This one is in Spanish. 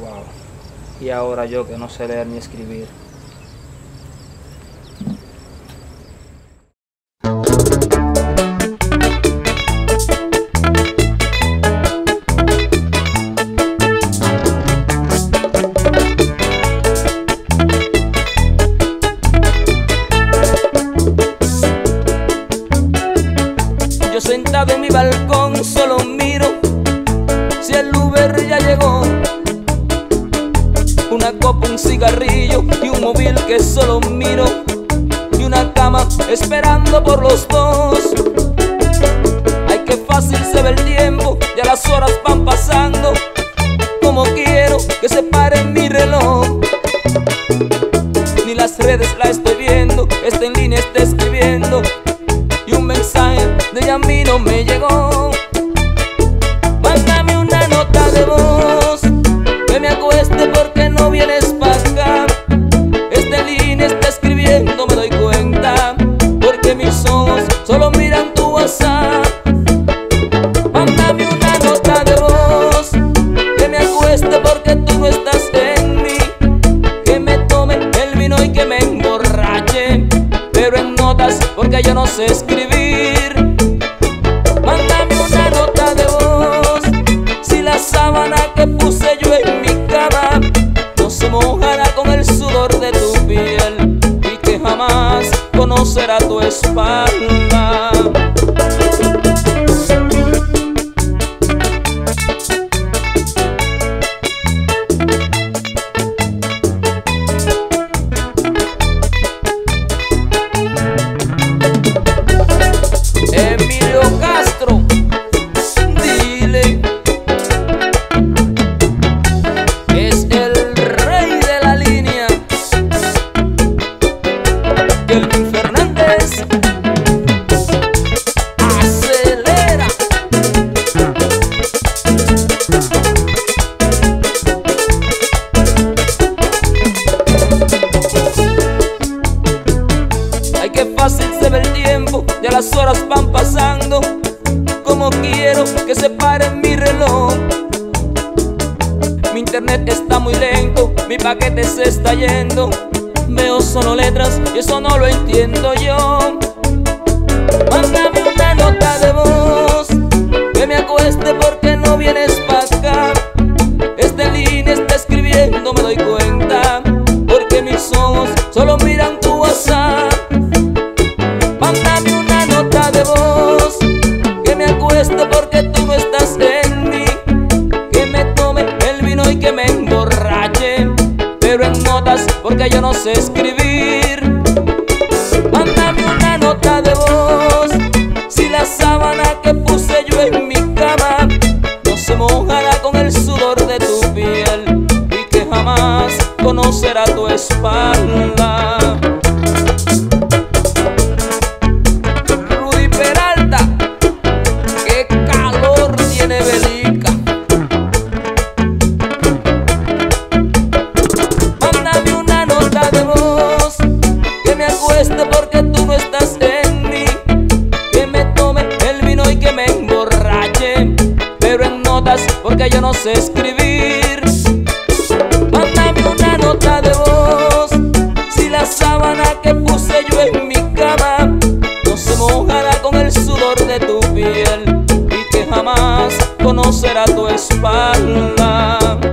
Wow. Y ahora yo que no sé leer ni escribir. Yo sentado en mi balcón solo miro si el Uber ya llegó. Una copa, un cigarrillo y un móvil que solo miro, y una cama esperando por los dos. Ay, qué fácil se ve el tiempo, ya las horas van pasando. Como quiero que se pare mi reloj. Ni las redes la estoy viendo, está en línea, está escribiendo, y un mensaje de ella a mí no me llegó. Mándame una nota de voz que me acueste porque no vienes para acá. Esta línea está escribiendo, me doy cuenta, porque mis ojos solo miran tu WhatsApp. Mándame una nota de voz que me acueste porque tú no estás en mí. Que me tome el vino y que me emborrache, pero en notas porque yo no sé escribir. Mándame una nota de voz si la sábana que puse yo en mi cama no se mojará con el sudor de tu piel, y que jamás conocerá tu espalda. Fácil se ve el tiempo, ya las horas van pasando. Como quiero que se pare mi reloj. Mi internet está muy lento, mi paquete se está yendo. Veo solo letras y eso no lo entiendo yo. Mándame una nota de voz que me acueste porque no vienes para acá. Esta línea está escribiendo, me doy cuenta, porque mis ojos solo miran tu WhatsApp. Mándame una nota de voz que me acueste porque tú no estás en mí. Que me tome el vino y que me emborrache, pero en notas porque yo no sé escribir. Mándame una nota de voz si la sábana que puse yo en mi cama no se mojará con el sudor de tu piel, y que jamás conocerá tu espalda. Porque tú no estás en mí, que me tome el vino y que me emborrache, pero en notas porque yo no sé escribir. Mándame una nota de voz si la sábana que puse yo en mi cama no se mojará con el sudor de tu piel, y que jamás conocerá tu espalda.